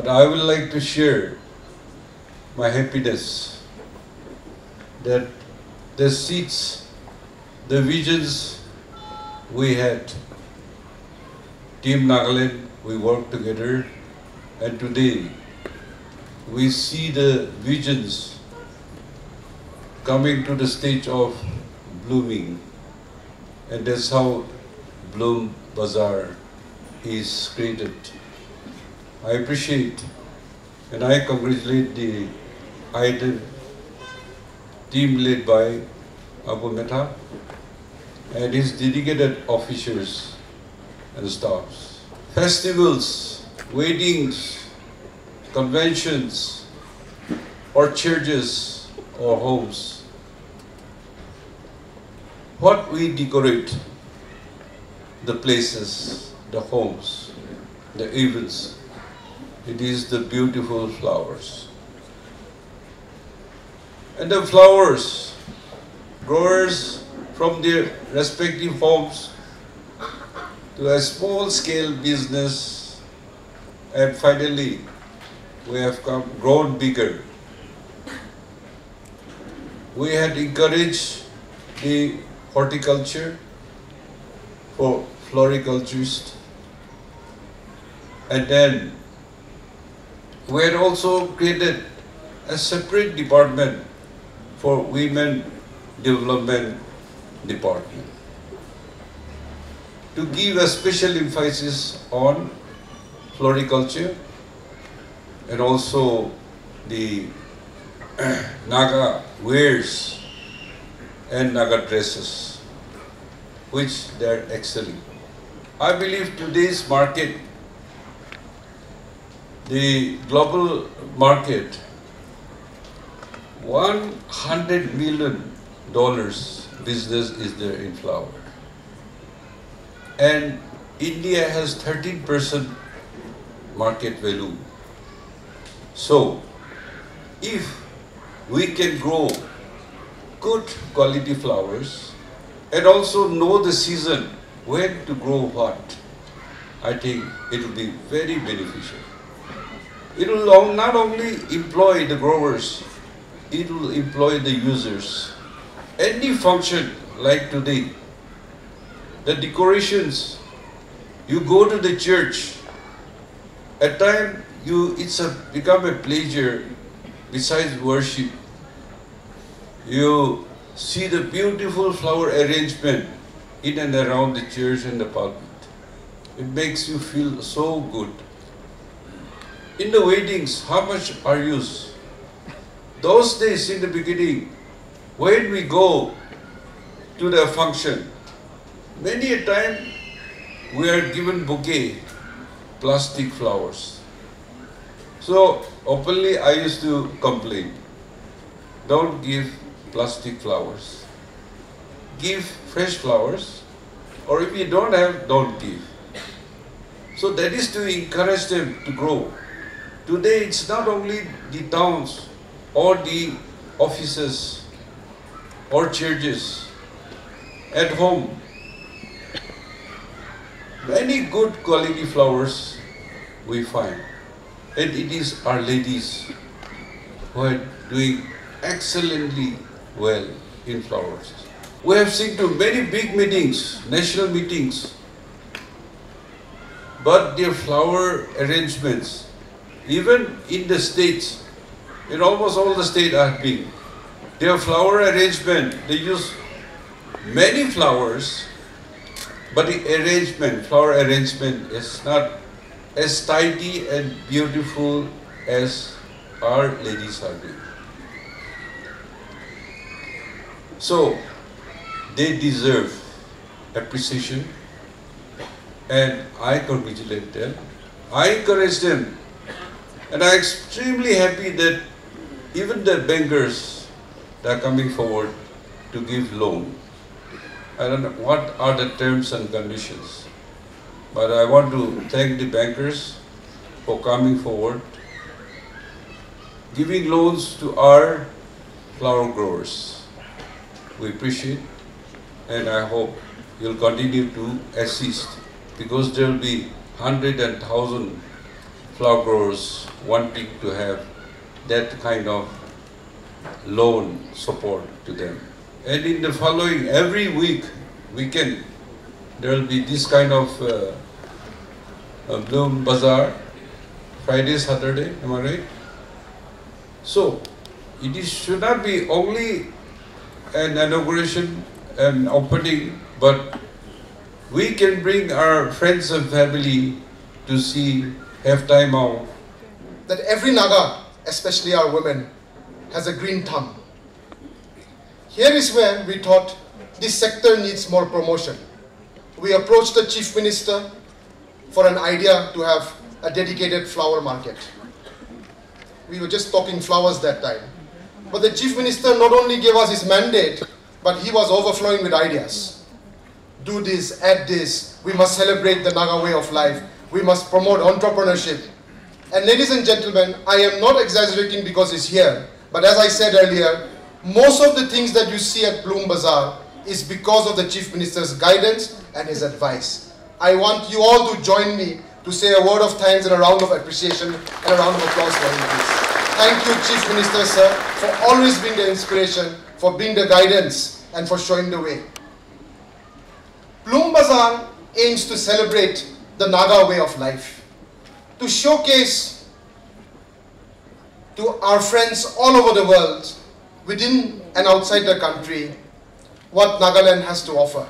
But I would like to share my happiness that the seats, the visions we had, Team Nagaland, we worked together, and today we see the visions coming to the stage of blooming, and that's how Bloom Bazaar is created. I appreciate and I congratulate the IDAN team led by Abu Mehta and his dedicated officers and staffs. Festivals, weddings, conventions, or churches or homes. What we decorate, the places, the homes, the events, it is the beautiful flowers. And the flowers, growers from their respective homes to a small scale business, and finally we have grown bigger. We had encouraged the horticulture for floriculturists, and then we had also created a separate department for women development department to give a special emphasis on floriculture and also the Naga wares and Naga dresses, which they are excelling. I believe today's market, the global market, $100 million business is there in flower. And India has 13% market value. So if we can grow good quality flowers and also know the season, when to grow what, I think it will be very beneficial. It will not only employ the growers, it will employ the users. Any function like today, the decorations, you go to the church, at time it's become a pleasure besides worship. You see the beautiful flower arrangement in and around the church and the pulpit. It makes you feel so good. In the weddings, how much are used? Those days in the beginning, when we go to the function, many a time we are given bouquet, plastic flowers. So openly I used to complain, don't give plastic flowers. Give fresh flowers, or if you don't have, don't give. So that is to encourage them to grow. Today it's not only the towns or the offices or churches, at home. Many good quality flowers we find. And it is our ladies who are doing excellently well in flowers. We have seen to many big meetings, national meetings, but their flower arrangements, even in the states, in almost all the states I have been, their flower arrangement, they use many flowers, but the arrangement, flower arrangement is not as tidy and beautiful as our ladies are doing. So they deserve appreciation, and I congratulate them, I encourage them, and I'm extremely happy that even the bankers that are coming forward to give loan. I don't know what are the terms and conditions, but I want to thank the bankers for coming forward, giving loans to our flower growers. We appreciate, and I hope you'll continue to assist, because there will be 100,000 and 1,000 flower growers wanting to have that kind of loan support to them. And in the following, every week, weekend, there will be this kind of Bloom Bazaar, Friday, Saturday, am I right? So, it is, should not be only an inauguration and opening, but we can bring our friends and family to see, have time out. That every Naga, especially our women, has a green thumb. Here is where we thought this sector needs more promotion. We approached the Chief Minister for an idea to have a dedicated flower market. We were just talking flowers that time. But the Chief Minister not only gave us his mandate, but he was overflowing with ideas. Do this, add this, we must celebrate the Naga way of life, we must promote entrepreneurship. And ladies and gentlemen, I am not exaggerating because it's here, but as I said earlier, most of the things that you see at Bloom Bazaar is because of the Chief Minister's guidance and his advice. I want you all to join me to say a word of thanks and a round of appreciation and a round of applause for him, please. Thank you, Chief Minister, sir, for always being the inspiration, for being the guidance, and for showing the way. Bloom Bazaar aims to celebrate the Naga way of life, to showcase to our friends all over the world, within and outside the country, what Nagaland has to offer,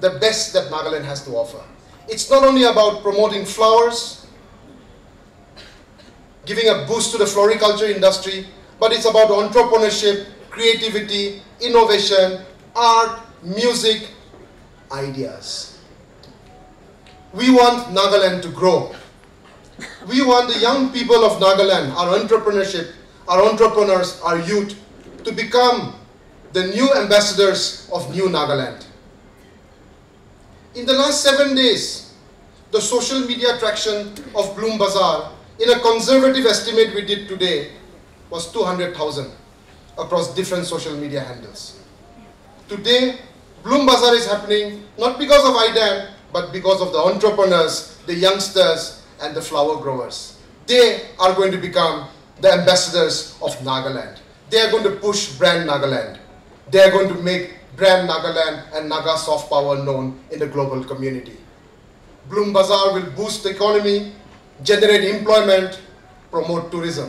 the best that Nagaland has to offer. It's not only about promoting flowers, giving a boost to the floriculture industry, but it's about entrepreneurship, creativity, innovation, art, music, ideas. We want Nagaland to grow. We want the young people of Nagaland, our entrepreneurship, our entrepreneurs, our youth, to become the new ambassadors of New Nagaland. In the last 7 days, the social media traction of Bloom Bazaar, in a conservative estimate we did today, was 200,000 across different social media handles. Today, Bloom Bazaar is happening not because of IDAN, but because of the entrepreneurs, the youngsters, and the flower growers. They are going to become the ambassadors of Nagaland. They are going to push brand Nagaland. They are going to make brand Nagaland and Naga soft power known in the global community. Bloom Bazaar will boost the economy, generate employment, promote tourism.